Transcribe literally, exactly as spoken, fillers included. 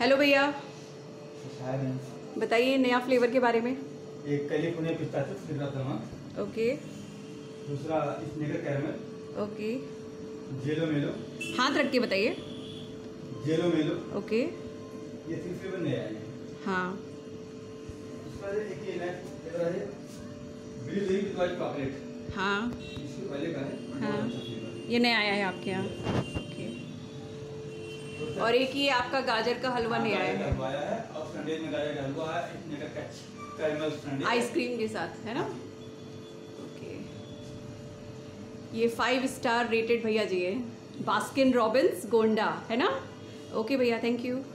Hello भैया, बताइए नया फ्लेवर के बारे में। एक कैलिफोर्निया पिस्ता चिप्स रहा था। ओके। दूसरा स्नीकर कैरमल। ओके। जेलो मेलो। हाथ रख के बताइए। जेलो मेलो। ओके। ये तीन फ्लेवर नया है। हाँ। इसका एक ये नया है ब्लू रिंग वाइट चॉकलेट। हाँ। इसके पहले का है। हाँ। ये नया आया है आपके यहाँ। और एक ये आपका गाजर का हलवा नया है। और संडे में गाजर का हलवा है आइसक्रीम के साथ, है ना। ओके, ये फाइव स्टार रेटेड भैया जी है, बास्किन रॉबिन्स गोंडा, है ना। ओके भैया, थैंक यू।